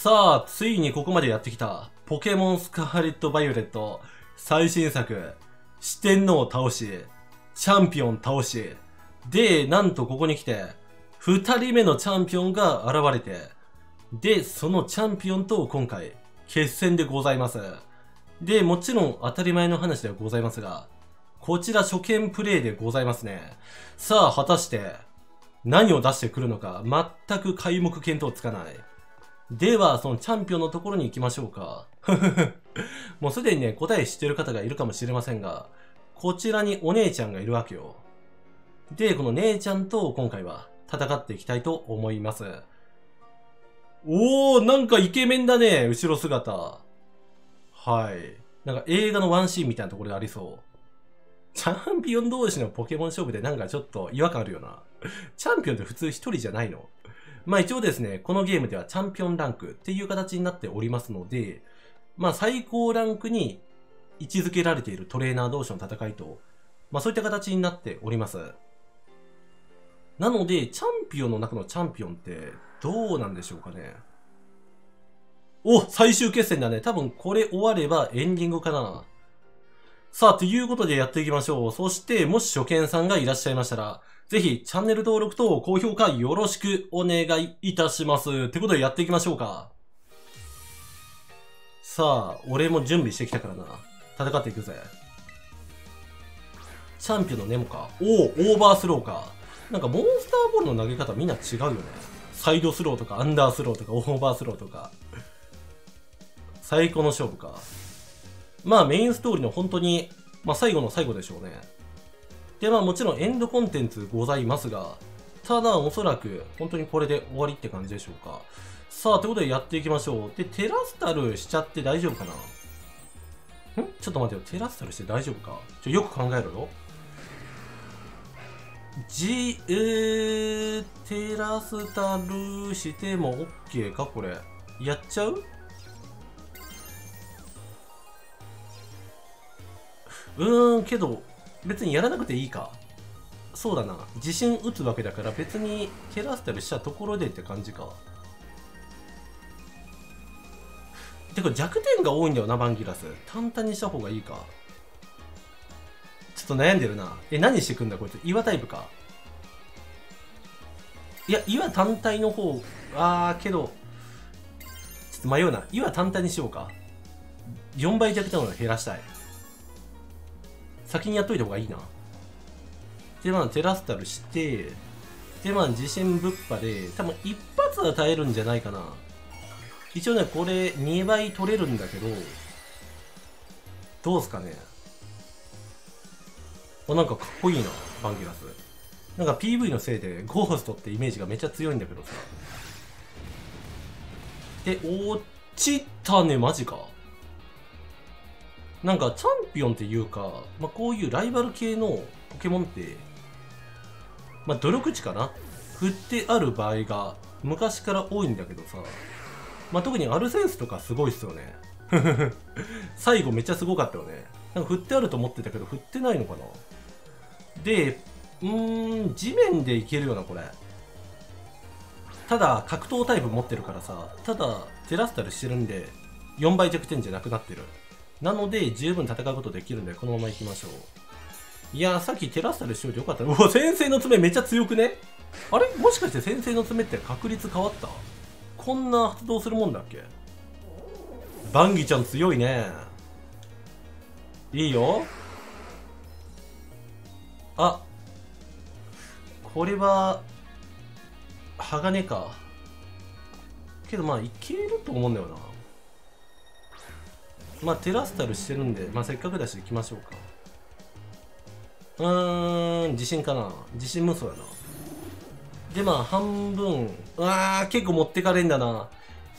さあ、ついにここまでやってきた、ポケモンスカーレット・バイオレット、最新作、四天王を倒し、チャンピオン倒し、で、なんとここに来て、二人目のチャンピオンが現れて、で、そのチャンピオンと今回、決戦でございます。で、もちろん当たり前の話ではございますが、こちら初見プレイでございますね。さあ、果たして、何を出してくるのか、全く皆目見当つかない。では、そのチャンピオンのところに行きましょうか。もうすでにね、答え知ってる方がいるかもしれませんが、こちらにお姉ちゃんがいるわけよ。で、この姉ちゃんと今回は戦っていきたいと思います。おー、なんかイケメンだね、後ろ姿。はい。なんか映画のワンシーンみたいなところでありそう。チャンピオン同士のポケモン勝負でなんかちょっと違和感あるよな。チャンピオンって普通一人じゃないの？まあ一応ですね、このゲームではチャンピオンランクっていう形になっておりますので、まあ最高ランクに位置づけられているトレーナー同士の戦いと、まあそういった形になっております。なので、チャンピオンの中のチャンピオンってどうなんでしょうかね。お、最終決戦だね。多分これ終わればエンディングかな。さあ、ということでやっていきましょう。そして、もし初見さんがいらっしゃいましたら、ぜひチャンネル登録と高評価よろしくお願いいたします。ってことでやっていきましょうか。さあ、俺も準備してきたからな。戦っていくぜ。チャンピオンのネモか。おお、オーバースローか。なんかモンスターボールの投げ方みんな違うよね。サイドスローとかアンダースローとかオーバースローとか。最高の勝負か。まあメインストーリーの本当に、まあ最後の最後でしょうね。で、まあもちろんエンドコンテンツございますが、ただおそらく本当にこれで終わりって感じでしょうか。さあ、ということでやっていきましょう。で、テラスタルしちゃって大丈夫かな？ちょっと待てよ、テラスタルして大丈夫か？よく考えろよ。テラスタルしても OK かこれ。やっちゃう？けど、別にやらなくていいか。そうだな。自信打つわけだから別にテラスタルしたところでって感じか。てか弱点が多いんだよな、バンギラス。簡単にした方がいいか。ちょっと悩んでるな。え、何してくんだこいつ。岩タイプか。いや、岩単体の方、けど、ちょっと迷うな。岩単体にしようか。4倍弱点を減らしたい。先にやっといた方がいいな。で、まあ、テラスタルして、で、まあ、地震ぶっぱで、多分一発は耐えるんじゃないかな。一応ね、これ2倍取れるんだけど、どうすかね。お、なんかかっこいいな、バンギラス。なんか PV のせいでゴーストってイメージがめっちゃ強いんだけどさ。で、落ちたね、マジか。なんかチャンピオンっていうか、まあ、こういうライバル系のポケモンって、まあ、努力値かな振ってある場合が昔から多いんだけどさ。まあ、特にアルセンスとかすごいっすよね。最後めっちゃすごかったよね。なんか振ってあると思ってたけど、振ってないのかな。で、地面でいけるよな、これ。ただ、格闘タイプ持ってるからさ、ただ、テラスタルしてるんで、4倍弱点じゃなくなってる。なので、十分戦うことできるんで、このまま行きましょう。いやー、さっきテラスタルしといてよかった。うわ、先生の爪めっちゃ強くね？あれ？もしかして先生の爪って確率変わった？こんな発動するもんだっけ？バンギちゃん強いね。いいよ。あ、これは鋼か。けどまあいけると思うんだよな。まあテラスタルしてるんで、まあせっかくだし行きましょうか。地震かな。地震無双やな。で、まあ、半分。結構持ってかれんだな。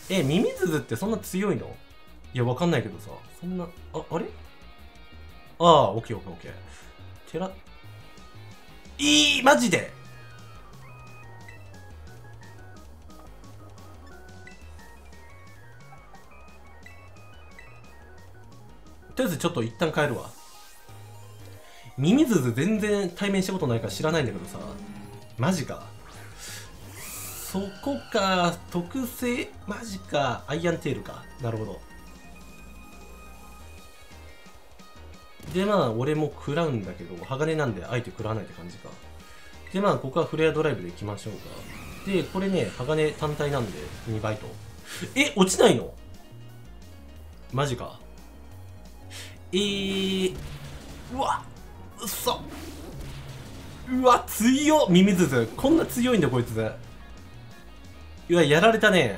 え、ミミズズってそんな強いの？いや、わかんないけどさ。そんな、あれオッケーオッケーオッケー。マジでとりあえずちょっと一旦帰るわ。ミミズズ全然対面したことないから知らないんだけどさ。マジか。そこか、特性、マジか、アイアンテールか。なるほど。で、まあ、俺も食らうんだけど、鋼なんで、相手食らわないって感じか。で、まあ、ここはフレアドライブでいきましょうか。で、これね、鋼単体なんで、2倍と。え、落ちないの？マジか。うわっ、うっそ。うわ、強っ、ミミズズ。こんな強いんだ、こいつ。うわ、やられたね。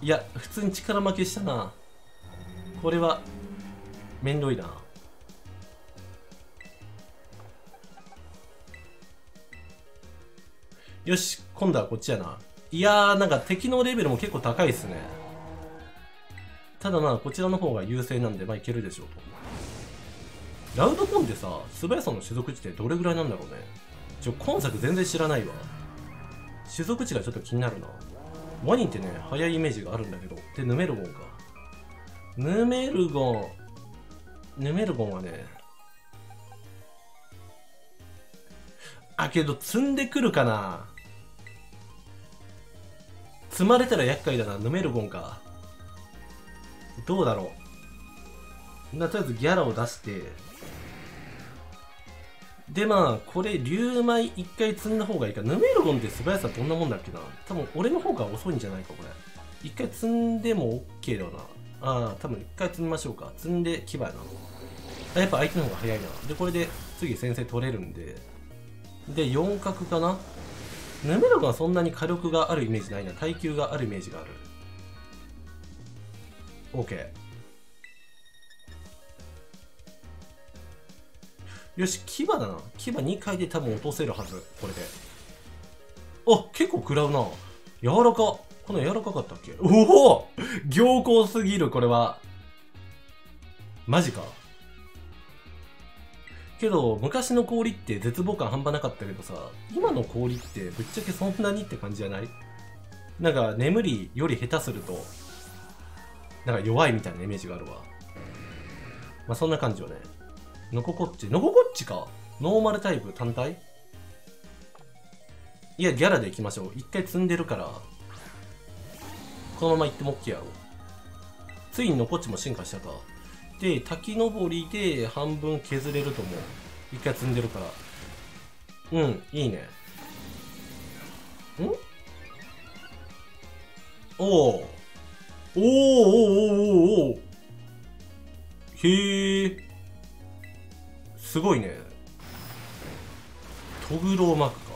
いや、普通に力負けしたな。これは、めんどいな。よし、今度はこっちやな。いやー、なんか敵のレベルも結構高いっすね。ただまあ、こちらの方が優勢なんで、まあいけるでしょうと。ラウドコンってさ、素早さの種族値ってどれぐらいなんだろうね。今作全然知らないわ。種族値がちょっと気になるな。ワニってね、速いイメージがあるんだけど。で、ヌメルゴンか。ヌメルゴンはね、あ、けど積んでくるかな。積まれたら厄介だな。ヌメルゴンか。どうだろう。とりあえずギャラを出して。で、まあ、これ、竜舞一回積んだ方がいいか。ヌメルゴンって素早さどんなもんだっけな。多分、俺の方が遅いんじゃないか、これ。一回積んでも OK だよな。ああ、多分一回積みましょうか。積んで牙やな。あ、やっぱ相手の方が早いな。で、これで次先制取れるんで。で、四角かな。ヌメルゴンはそんなに火力があるイメージないな。耐久があるイメージがある。OK。よし、牙だな。牙2回で多分落とせるはず。これで。あ、結構食らうな。柔らか。この柔らかかったっけ？おお！凝固すぎる、これは。マジか。けど、昔の氷って絶望感半端なかったけどさ、今の氷ってぶっちゃけそんなにって感じじゃない？なんか、眠りより下手すると、なんか弱いみたいなイメージがあるわ。まあ、そんな感じよね。ノココッチ。ノココッチか。ノーマルタイプ単体？いや、ギャラでいきましょう。一回積んでるから。このまま行っても OK やろ。ついにノコッチも進化したか。で、滝登りで半分削れると思う。一回積んでるから。うん、いいね。ん？おー。おーおーおーおーおー。へえ。すごいね。トグロを巻くか。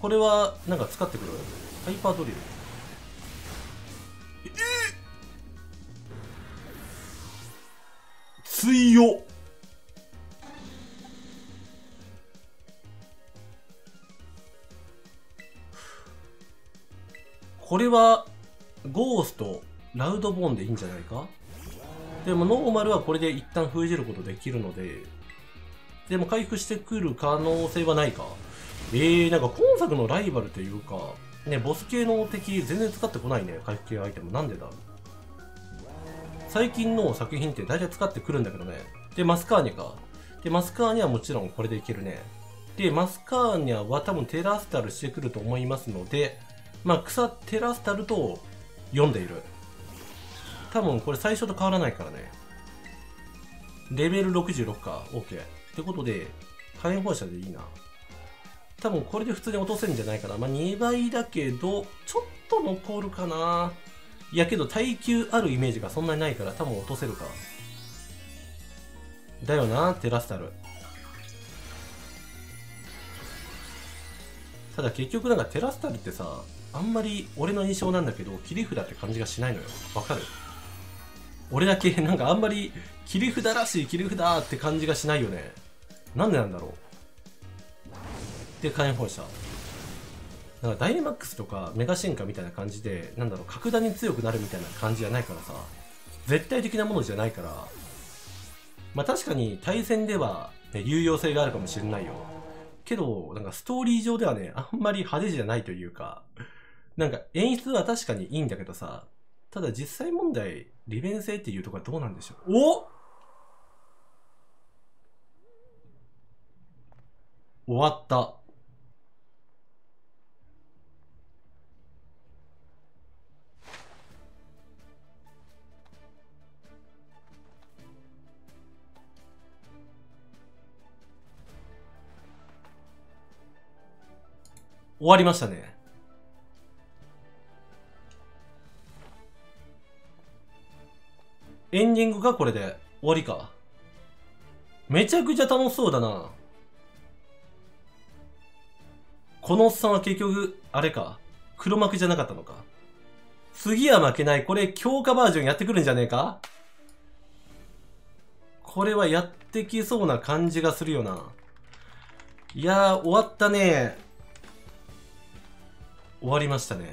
これは、なんか使ってくる。ハイパードリル。強っ。これはゴーストラウドボーンでいいんじゃないか。でもノーマルはこれで一旦封じることできるので、でも回復してくる可能性はないか。なんか今作のライバルというかね、ボス系の敵全然使ってこないね。回復系アイテムなんでだろう。最近の作品って大体使ってくるんだけどね。で、マスカーニャか。で、マスカーニャはもちろんこれでいけるね。で、マスカーニャは多分テラスタルしてくると思いますので、まあ、草テラスタルと読んでいる。多分これ最初と変わらないからね。レベル66か。OK。ってことで、火炎放射でいいな。多分これで普通に落とせるんじゃないかな。まあ、2倍だけど、ちょっと残るかな。いやけど耐久あるイメージがそんなにないから多分落とせるか。だよな、テラスタル。ただ結局なんかテラスタルってさ、あんまり俺の印象なんだけど、切り札って感じがしないのよ。わかる？俺だけなんかあんまり切り札らしい切り札って感じがしないよね。なんでなんだろう。で、火炎放射。なんかダイナマックスとかメガ進化みたいな感じで、なんだろう、格段に強くなるみたいな感じじゃないからさ、絶対的なものじゃないから、まあ確かに対戦では、ね、有用性があるかもしれないよ。けど、なんかストーリー上ではね、あんまり派手じゃないというか、なんか演出は確かにいいんだけどさ、ただ実際問題、利便性っていうとこはどうなんでしょう。終わった。終わりましたね。エンディングがこれで終わりか。めちゃくちゃ楽しそうだな。このおっさんは結局、あれか。黒幕じゃなかったのか。次は負けない。これ強化バージョンやってくるんじゃねえか？これはやってきそうな感じがするよな。いやー、終わったね。終わりましたね。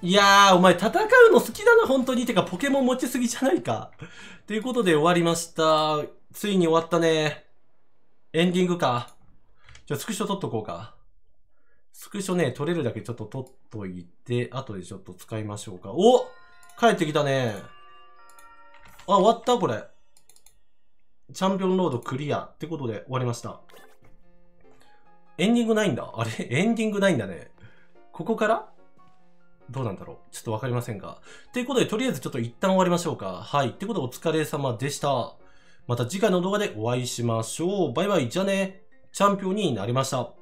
いやー、お前戦うの好きだな、本当に。てか、ポケモン持ちすぎじゃないか。ということで終わりました。ついに終わったね。エンディングか。じゃあ、スクショ撮っとこうか。スクショね、撮れるだけちょっと撮っといて、後でちょっと使いましょうか。お！帰ってきたね。あ、終わったこれ。チャンピオンロードクリア。ってことで終わりました。エンディングないんだ。あれ？エンディングないんだね。ここからどうなんだろう、ちょっとわかりませんが。ということで、とりあえずちょっと一旦終わりましょうか。はい。ってことで、お疲れ様でした。また次回の動画でお会いしましょう。バイバイ。じゃあね。チャンピオンになりました。